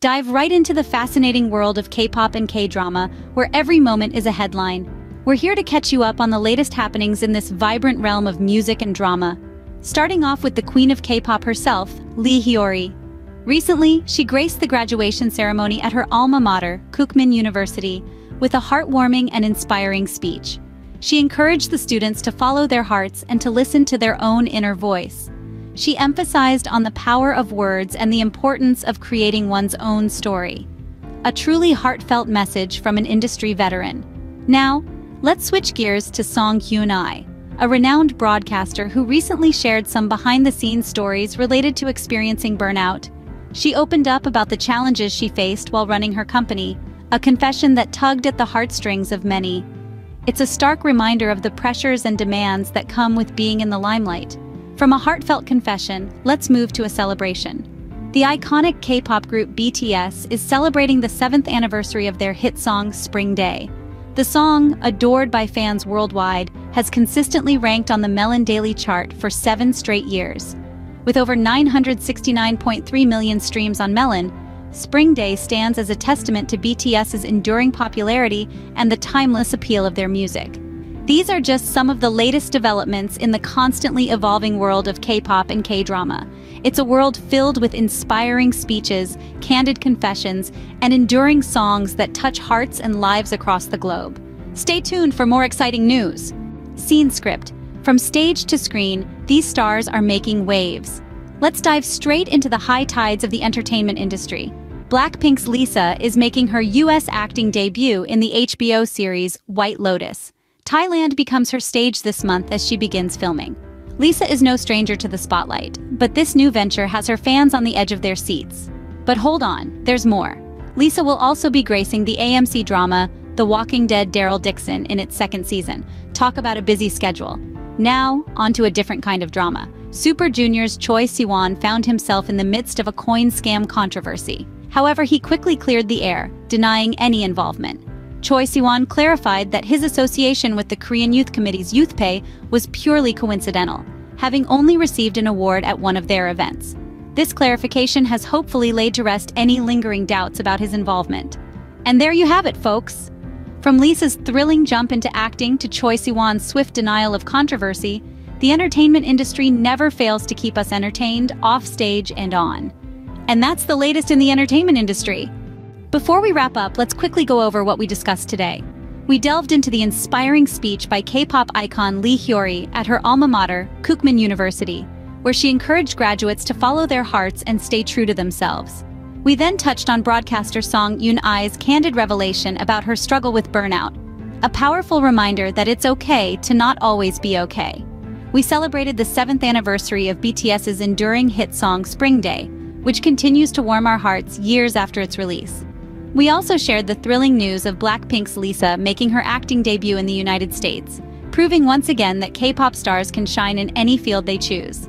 Dive right into the fascinating world of K-pop and K-drama, where every moment is a headline. We're here to catch you up on the latest happenings in this vibrant realm of music and drama. Starting off with the queen of K-pop herself, Lee Hyori. Recently, she graced the graduation ceremony at her alma mater, Kookmin University, with a heartwarming and inspiring speech. She encouraged the students to follow their hearts and to listen to their own inner voice. She emphasized on the power of words and the importance of creating one's own story. A truly heartfelt message from an industry veteran. Now, let's switch gears to Song Hyun-i, a renowned broadcaster who recently shared some behind-the-scenes stories related to experiencing burnout. She opened up about the challenges she faced while running her company, a confession that tugged at the heartstrings of many. It's a stark reminder of the pressures and demands that come with being in the limelight. From a heartfelt confession, let's move to a celebration. The iconic K-pop group BTS is celebrating the 7th anniversary of their hit song Spring Day. The song, adored by fans worldwide, has consistently ranked on the Melon daily chart for 7 straight years. With over 969.3 million streams on Melon, Spring Day stands as a testament to BTS's enduring popularity and the timeless appeal of their music. These are just some of the latest developments in the constantly evolving world of K-pop and K-drama. It's a world filled with inspiring speeches, candid confessions, and enduring songs that touch hearts and lives across the globe. Stay tuned for more exciting news. Scene script. From stage to screen, these stars are making waves. Let's dive straight into the high tides of the entertainment industry. Blackpink's Lisa is making her US acting debut in the HBO series White Lotus. Thailand becomes her stage this month as she begins filming. Lisa is no stranger to the spotlight, but this new venture has her fans on the edge of their seats. But hold on, there's more. Lisa will also be gracing the AMC drama The Walking Dead Daryl Dixon in its 2nd season. Talk about a busy schedule. Now, onto a different kind of drama. Super Junior's Choi Siwon found himself in the midst of a coin scam controversy. However, he quickly cleared the air, denying any involvement. Choi Siwon clarified that his association with the Korean Youth Committee's Youth Pay was purely coincidental, having only received an award at one of their events. This clarification has hopefully laid to rest any lingering doubts about his involvement. And there you have it, folks! From Lisa's thrilling jump into acting to Choi Siwon's swift denial of controversy, the entertainment industry never fails to keep us entertained offstage and on. And that's the latest in the entertainment industry. Before we wrap up, let's quickly go over what we discussed today. We delved into the inspiring speech by K-pop icon Lee Hyori at her alma mater, Kookmin University, where she encouraged graduates to follow their hearts and stay true to themselves. We then touched on broadcaster Song Hyun-i's candid revelation about her struggle with burnout, a powerful reminder that it's okay to not always be okay. We celebrated the 7th anniversary of BTS's enduring hit song Spring Day, which continues to warm our hearts years after its release. We also shared the thrilling news of Blackpink's Lisa making her acting debut in the United States, proving once again that K-pop stars can shine in any field they choose.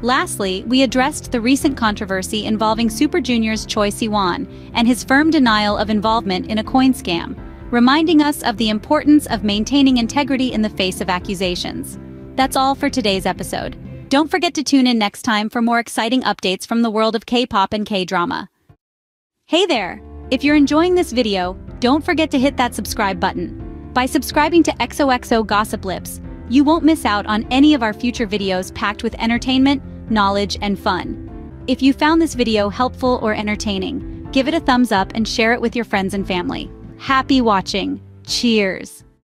Lastly, we addressed the recent controversy involving Super Junior's Choi Siwon and his firm denial of involvement in a coin scam, reminding us of the importance of maintaining integrity in the face of accusations. That's all for today's episode. Don't forget to tune in next time for more exciting updates from the world of K-pop and K-drama. Hey there! If you're enjoying this video, don't forget to hit that subscribe button. By subscribing to XOXO Gossip Lips, you won't miss out on any of our future videos packed with entertainment, knowledge, and fun. If you found this video helpful or entertaining, give it a thumbs up and share it with your friends and family. Happy watching! Cheers!